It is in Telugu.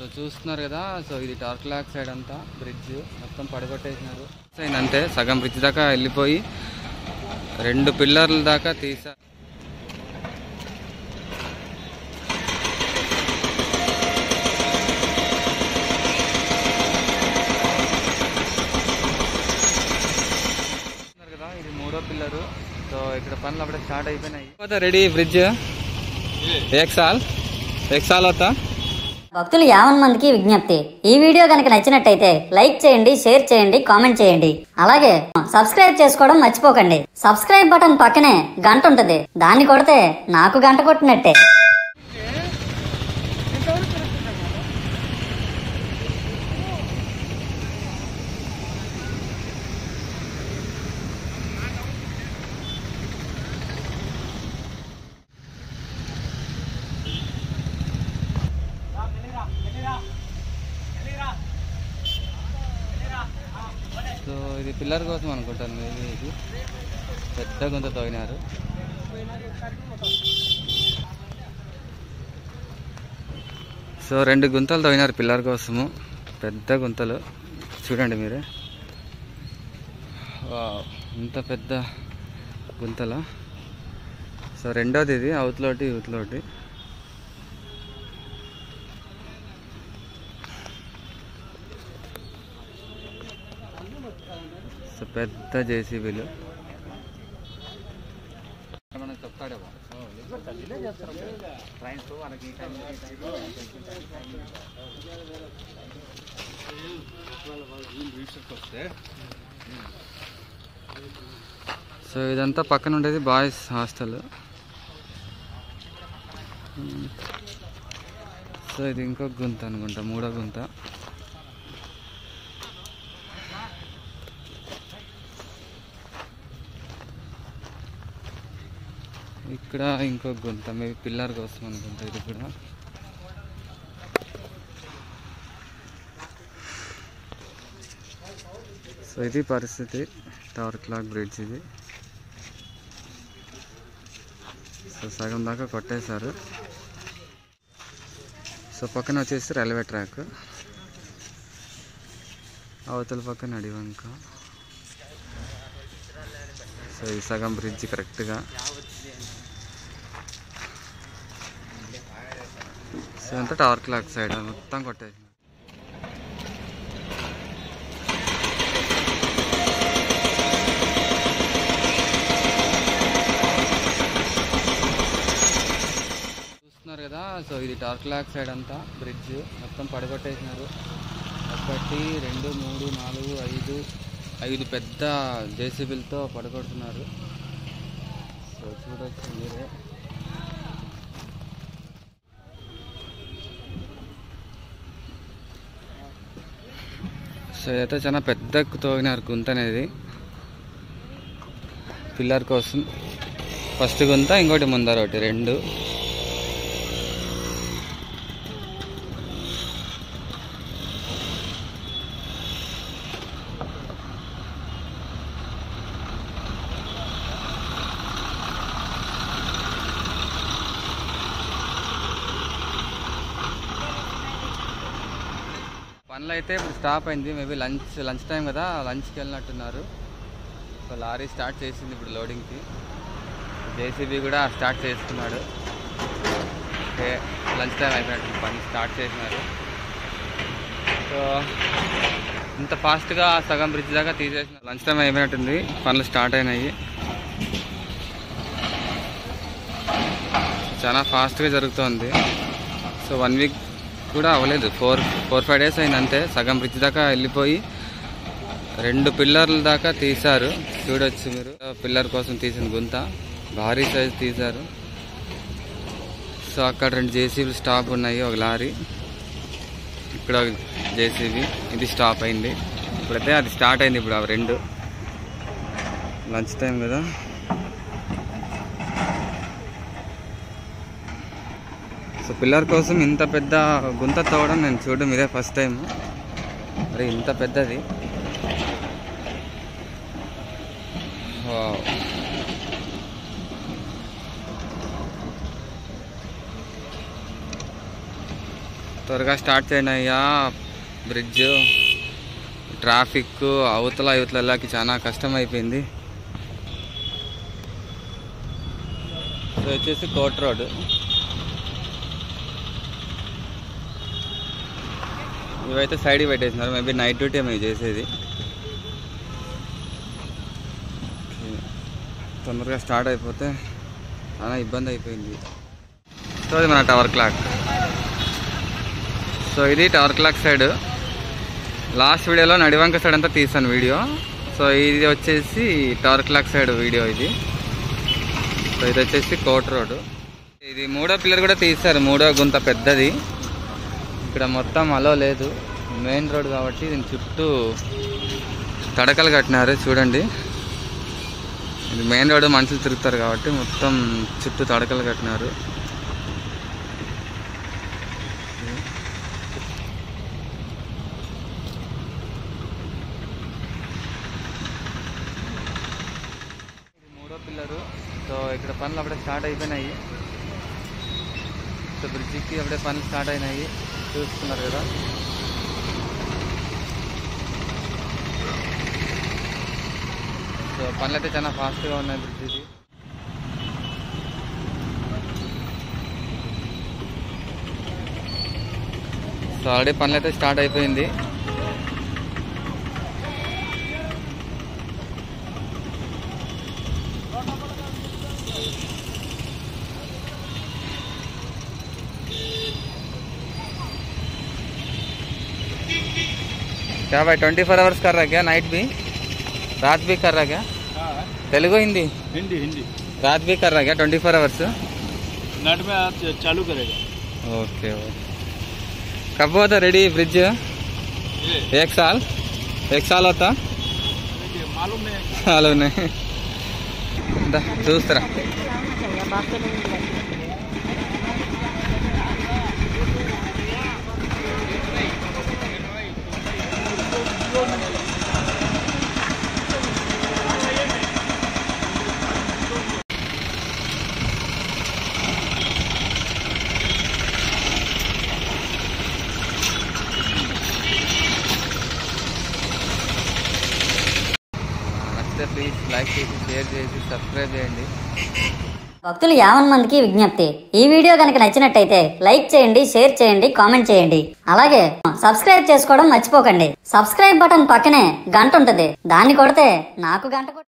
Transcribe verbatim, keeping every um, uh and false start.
सो चूस्तुन्नारु कदा सो इदी टार्क लाक सैड अंता ब्रिड्ज मोत्तं पडगोट्टेसिनारु अंटे सगम ब्रिड्ज दाका वेल्लिपोयि रेंडु पिल्लर्ल दाका तीसा कदा इदी मूडो पिल्लर सो इक्कड पनुलु अप्पुडे स्टार्ट अयिपोयिनायि रेडी ब्रिड्ज एक साल एक साल होता भक्तुलु यावन मंदिकी विज्ञप्ति ई वीडियो गनुक नच्चिनट्लयिते लाइक चेयंडी शेर चेयंडी कामेंट चेयंडी अलागे सब्स्क्राइब चेसुकोवడం मर्चिपोकंडी सब्स्क्राइब बटन पक्कने गंट उंटदी दानिनि कोडिते नाकु गंट कोट्टिनट्टे సో ఇది పిల్లర్ కోసం అనుకుంటాను మేబీ ఇది పెద్ద గుంత తోగినారు సో రెండు గుంతలు తోగినారు పిల్లర్ కోసము పెద్ద గుంతలు చూడండి మీరు వావ్ ఇంత పెద్ద గుంతల సో రెండోది ఇది అవుట్లోటి అవుట్లోటి పెద్ద జేసీబీలు మనం తొక్కాడేవా ఇట్లా చేస్తారు ట్రైన్ తో మనకి ఈ టైం ఈ టైం వాళ్ళ వాళ్ళ వీల్ రీసెట్ వస్తే సో ఇదంతా పక్కన ఉండేది బాయ్స్ హాస్టల్ సో ఇది ఇంకో గుంత అనుకుంటా మూడో గుంత ఇక్కడ ఇంకో గుంత మేబీ పిల్లర్ కోసం అనుకుంటా ఇది కూడా సో ఇది పరిస్థితి టార్క్ లాక్ బ్రిడ్జ్ ఇది సో సగం దాకా కొట్టేశారు సో పక్కన వచ్చేసి రైల్వే ట్రాక్ అవతల పక్కన అడివంక సో ఈ సగం బ్రిడ్జ్ కరెక్ట్గా అంతా టవర్ క్లాక్ సైడ్ మొత్తం కొట్టేసింది చూస్తున్నారు కదా సో ఇది టవర్ క్లాక్ సైడ్ అంతా బ్రిడ్జ్ మొత్తం పడగొట్టేసినారు ఒకటి రెండు మూడు నాలుగు ఐదు ఐదు పెద్ద జేసీబీలతో పడగొడుతున్నారు సో చూడొచ్చు మీరే సో అయితే చాలా పెద్ద తోగినారు గుంత అనేది పిల్లర్ కోసం ఫస్ట్ గుంత ఇంకోటి ముందర ఒకటి రెండు పనులు అయితే ఇప్పుడు స్టాప్ అయింది మేబీ లంచ్ లంచ్ టైం కదా లంచ్కి వెళ్ళినట్టున్నారు సో లారీ స్టార్ట్ చేసింది ఇప్పుడు లోడింగ్కి జేసీబీ కూడా స్టార్ట్ చేస్తున్నాడు ఓకే లంచ్ టైం అయిపోయినట్టు పని స్టార్ట్ చేసినారు సో ఇంత ఫాస్ట్గా సగం బ్రిడ్జ్ దాకా తీసేసిన లంచ్ టైం అయిపోయినట్టుంది పనులు స్టార్ట్ అయినాయి చాలా ఫాస్ట్గా జరుగుతుంది సో వన్ వీక్ కూడా అవ్వలేదు ఫోర్ ఫోర్ ఫైవ్ డేస్ అయిందంటే సగం బ్రిడ్జ్ దాకా వెళ్ళిపోయి రెండు పిల్లర్ల దాకా తీశారు చూడొచ్చు మీరు పిల్లర్ కోసం తీసిన గుంత భారీ సైజు తీశారు సో అక్కడ రెండు జేసీబీలు స్టాప్ ఉన్నాయి ఒక లారీ ఇక్కడ ఒక జేసీబీ ఇది స్టాప్ అయింది ఇప్పుడైతే అది స్టార్ట్ అయింది ఇప్పుడు అవి రెండు లంచ్ టైం కదా సో పిల్లర్ కోసం ఇంత పెద్ద గుంత తవ్వడం నేను చూడడం ఇదే ఫస్ట్ టైం మరి ఇంత పెద్దది త్వరగా స్టార్ట్ చేయండి అయ్యా. బ్రిడ్జ్ ట్రాఫిక్ అవతల ఇవతలకి చాలా కష్టం అయిపోయింది. సో వచ్చేసి కోట రోడ్, ఇవైతే సైడ్ పెట్టేస్తున్నారు. మేబీ నైట్ డ్యూటీ మేము చేసేది. తొందరగా స్టార్ట్ అయిపోతే చాలా ఇబ్బంది అయిపోయింది. సో అది మన టవర్ క్లాక్. సో ఇది టవర్ క్లాక్ సైడ్. లాస్ట్ వీడియోలో నడివంక సైడ్ అంతా తీసాను వీడియో. సో ఇది వచ్చేసి టవర్ క్లాక్ సైడ్ వీడియో ఇది. సో ఇది వచ్చేసి కోట రోడ్. ఇది మూడో పిల్లర్ కూడా తీస్తారు, మూడో గుంత పెద్దది. ఇక్కడ మొత్తం అలో లేదు, మెయిన్ రోడ్ కాబట్టి దీని చుట్టూ తడకలు కట్టినారు చూడండి. ఇది మెయిన్ రోడ్, మనుషులు తిరుగుతారు కాబట్టి మొత్తం చుట్టూ తడకలు కట్టినారు. ఇది మూడో పిల్లరు. సో ఇక్కడ పనులు అప్పుడే స్టార్ట్ అయిపోయినాయి. సో బ్రిడ్జికి అప్పుడే పనులు స్టార్ట్ అయినాయి, చూస్తున్నారు కదా. సో పనులు అయితే చాలా ఫాస్ట్గా ఉన్నాయి బ్రిడ్జిది. సో ఆల్రెడీ పనులు అయితే స్టార్ట్ అయిపోయింది. क्या भाई ट्वेंटी फोर आवर्स कर रहा है क्या? नाइट भी रात भी कर रहा है क्या? हाँ। तेलुगु हिंदी हिंदी हिंदी रात भी कर रहा है क्या? ट्वेंटी फोर आवर्स नाइट में आप चालू करेगा? Okay okay. कब हुआ था रेडी ब्रिज? एक साल एक साल होता मालूम नहीं मालूम नहीं दूसरा భక్తులు యావన్ మందికి విజ్ఞప్తి, ఈ వీడియో గనక నచ్చినట్టయితే లైక్ చేయండి, షేర్ చేయండి, కామెంట్ చేయండి. అలాగే సబ్స్క్రైబ్ చేసుకోవడం మర్చిపోకండి. సబ్స్క్రైబ్ బటన్ పక్కనే గంట ఉంటది, దాన్ని కొడితే నాకు గంట